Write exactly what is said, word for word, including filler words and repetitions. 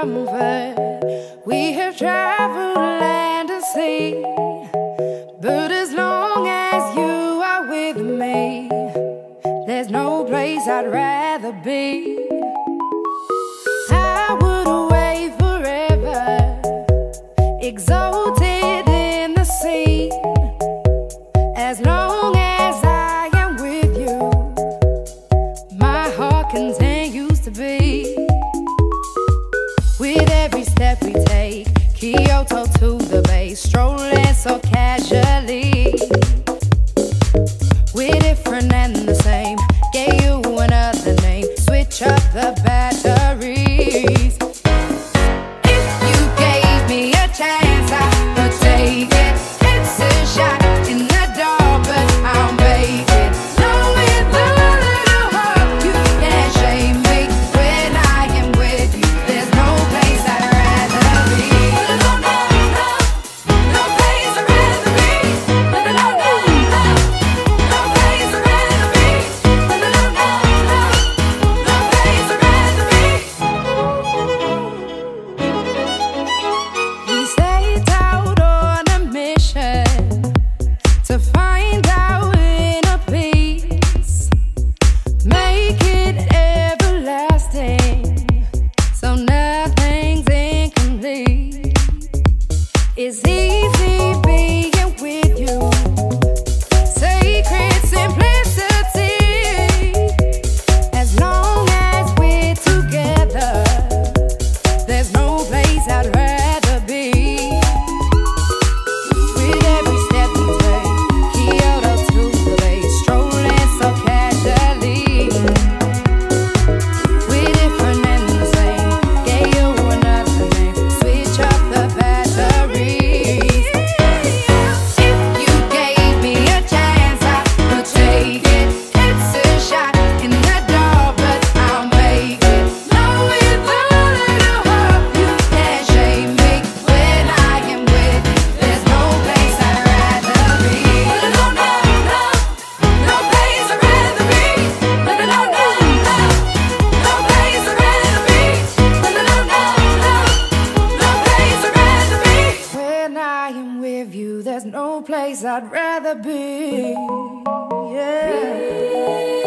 comfort. We have traveled land and sea, but as long as you are with me, there's no place I'd rather be. I would away forever, exalted in the sea, as long as I am with you, my heart continues to be. With every step we take, Kyoto to the bay, strolling so casually. We're different and the same, gave you another name, switch up the batteries. If you gave me a chance, I would take it. It's a shot in the dark, but I'll make it. Knowing the little heart, you can't shame me when I am with you. There's no place I'd rather be. No, no, no, no place I'd rather be. No, no, no, no, no place I'd rather be. No, no, no, no, no place I'd rather be. We set out on a mission to find out inner peace, make it everlasting, so nothing's incomplete. It's easy being with you, sacred simplicity. As long as we're together, there's no place I'd rather be. With every step we take, Kyoto to the bay, strolling so casually. We're different and the same, gave you another name, switch up the batteries. If you gave me a chance, I would take it. It's a shot in the dark, but I'll make it. Knowing the little heart, you can't shame me when I am with you. There's no place I'd rather be. No, no, no, no place I'd rather be. No, no, no, no, no place I'd rather be. No, no, no, no, no place I'd rather be. When I am with you, there's no place I'd rather be. Yeah.